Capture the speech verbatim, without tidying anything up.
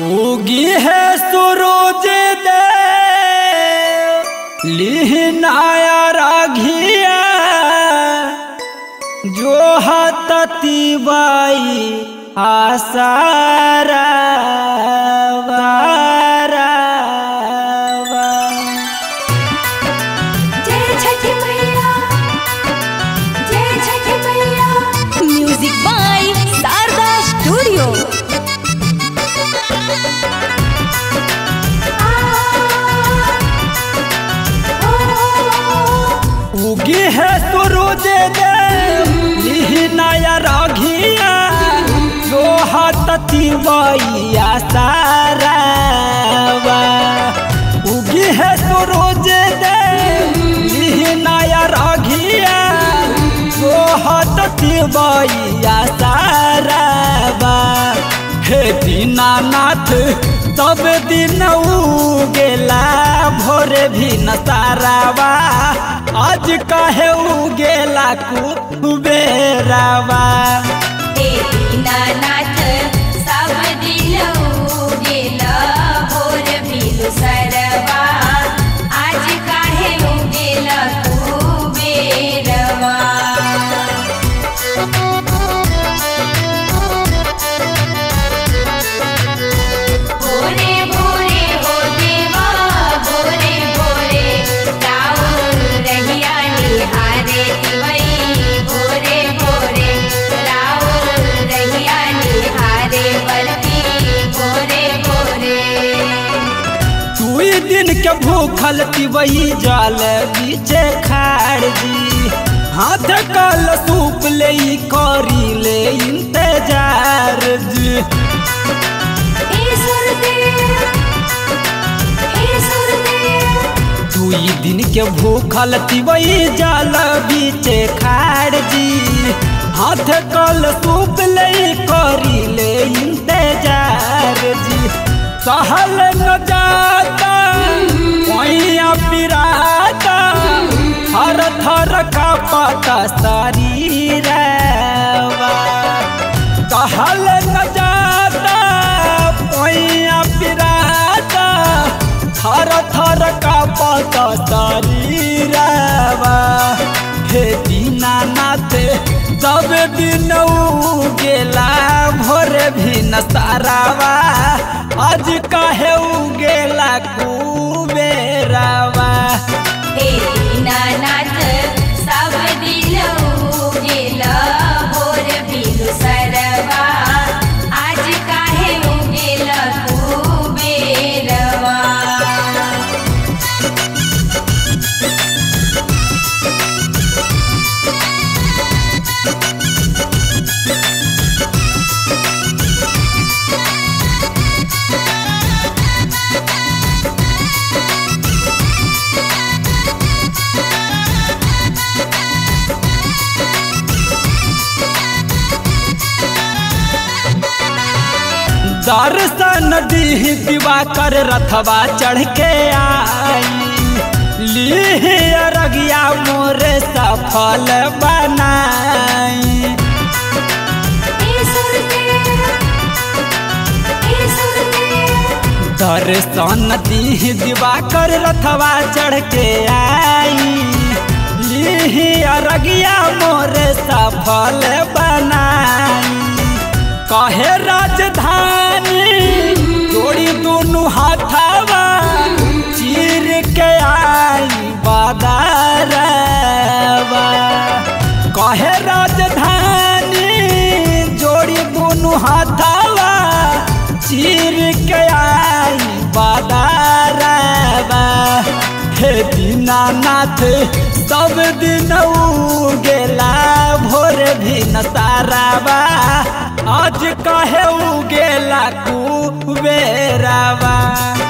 उगी है सूरज दे लिहनाया राघिया जो हतती बाई आसारा तिवैया सारावा उगी है सूरज दे लिहनाया राघिया सोहत तिवैया सारावा हे दीनानाथ तब दिन उगेला भोरे भी न सारावा आज काहे उगेला कुबेरावा हे दीनानाथ भूखल तिवही जल बीचे खारजी हाथ कल सूप ले करी ले इंतजार जी दुई दिन के भूखल तिवही जल बीचे खारजी हाथ कल सूप ले करी ले इंतजार जी सहल न जाता पिराता हर थर का पाता शरीरवा कहल न जाता पैया पिराता हर थर का पाता शरीरवा हे दीनानाथ जब दिन उगेला भोरे भी न सारावा आज काहे उगेला कुबेरावा हे दीनानाथ सब दिन उगेला भोरे भी न सारावा आज काहे उगेला कुबेरावा दर्शन दीह दिवा कर रथवा चढ़ के आई लीह रगिया मोरे सफल बनाई दर्शन दीह दिवा कर रथवा चढ़ के आई लीह रगिया मोरे सफल बनाई कहे राजधानी जोड़ी दोनों हाथवा चीर के आई बादारवा कहे राजधानी जोड़ी दोनों हाथवा चीर के आई बादारवा हे दीनानाथ सब दिन उगेला भोरे भी न तारावा आज काहे उगेला कुबेरावा।